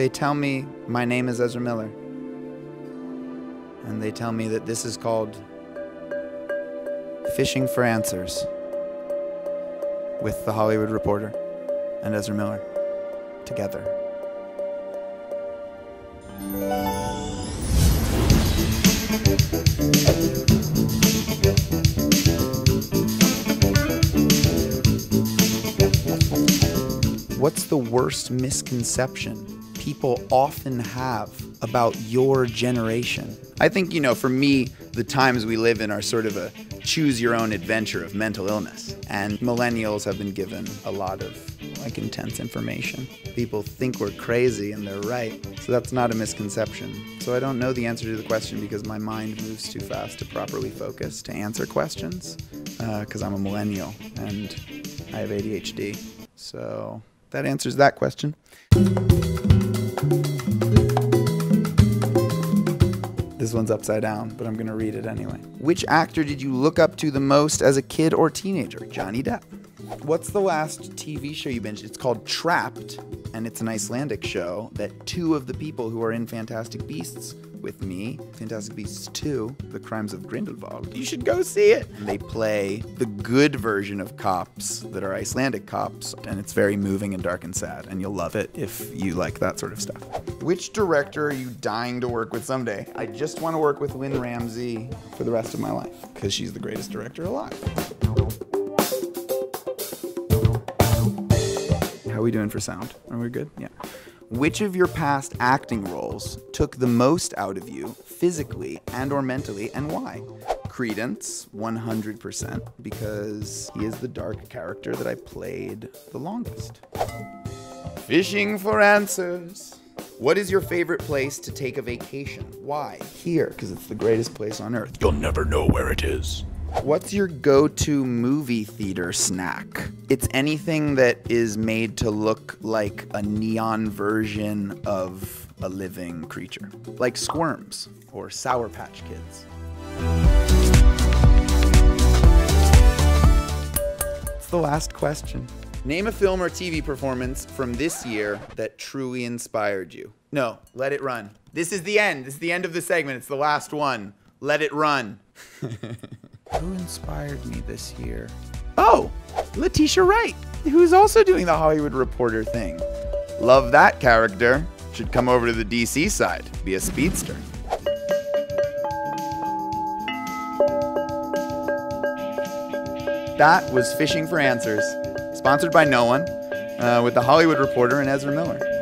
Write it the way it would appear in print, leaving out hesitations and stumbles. They tell me my name is Ezra Miller. And they tell me that this is called Fishing for Answers with The Hollywood Reporter and Ezra Miller together. What's the worst misconception people often have about your generation? I think, you know, for me, the times we live in are sort of a choose your own adventure of mental illness. And millennials have been given a lot of like intense information. People think we're crazy and they're right. So that's not a misconception. So I don't know the answer to the question because my mind moves too fast to properly focus to answer questions because I'm a millennial and I have ADHD. So that answers that question. This one's upside down, but I'm going to read it anyway. Which actor did you look up to the most as a kid or teenager? Johnny Depp. What's the last TV show you binged? It's called Trapped, and it's an Icelandic show that two of the people who are in Fantastic Beasts with me, Fantastic Beasts 2, The Crimes of Grindelwald, you should go see it. And they play the good version of cops that are Icelandic cops, and it's very moving and dark and sad, and you'll love it if you like that sort of stuff. Which director are you dying to work with someday? I just want to work with Lynne Ramsay for the rest of my life, because she's the greatest director alive. How are we doing for sound? Are we good? Yeah. Which of your past acting roles took the most out of you physically and or mentally, and why? Credence, 100%, because he is the dark character that I played the longest. Fishing for answers. What is your favorite place to take a vacation? Why? Here, because it's the greatest place on earth. You'll never know where it is. What's your go-to movie theater snack? It's anything that is made to look like a neon version of a living creature, like squirms or Sour Patch Kids. It's the last question. Name a film or TV performance from this year that truly inspired you. No, let it run. This is the end. This is the end of the segment. It's the last one. Let it run. Who inspired me this year? Oh, Letitia Wright, who's also doing the Hollywood Reporter thing. Love that character. Should come over to the DC side, be a speedster. That was Fishing for Answers, sponsored by no one, with the Hollywood Reporter and Ezra Miller.